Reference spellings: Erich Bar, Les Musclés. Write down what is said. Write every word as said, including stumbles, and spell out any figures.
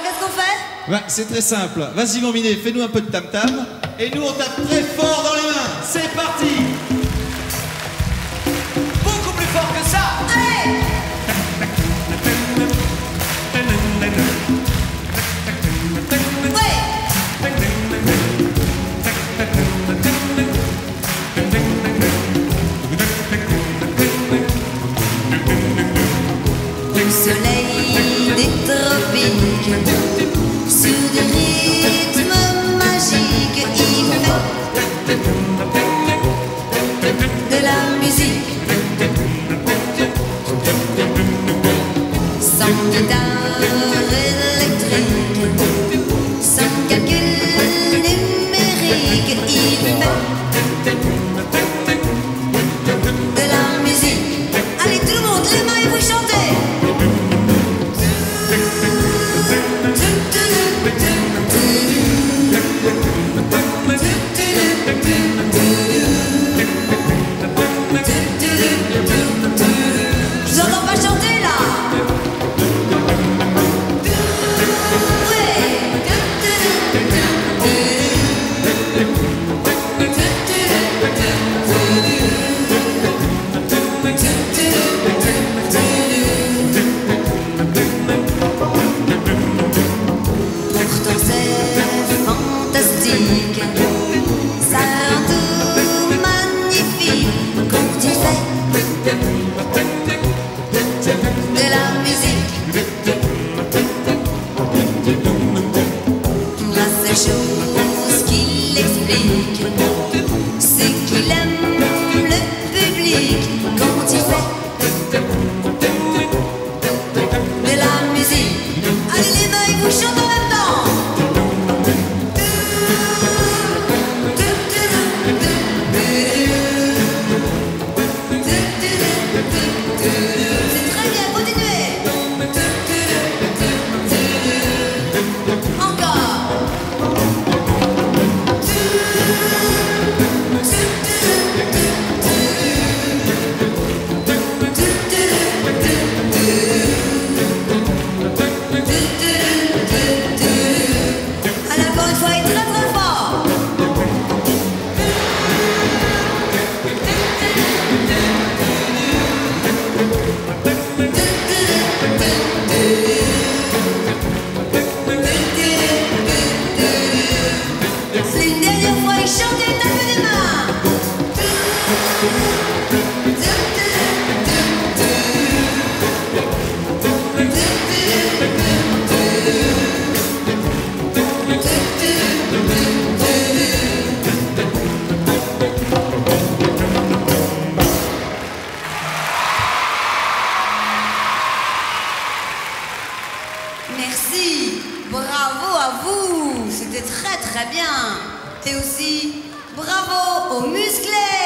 alors qu'est-ce qu'on fait? Bah, c'est très simple. Vas-y mon Minet, fais-nous un peu de tam-tam. Et nous on tape très fort dans les mains. C'est parti. Beaucoup plus fort que ça. Allez. Sous des rythmes magiques, il fait de la musique sans guitare électrique, sans calcul numérique, il fait de la musique. Allez tout le monde, les mains et vous chantez. Merci, bravo à vous, c'était très très bien. Et aussi, bravo aux musclés.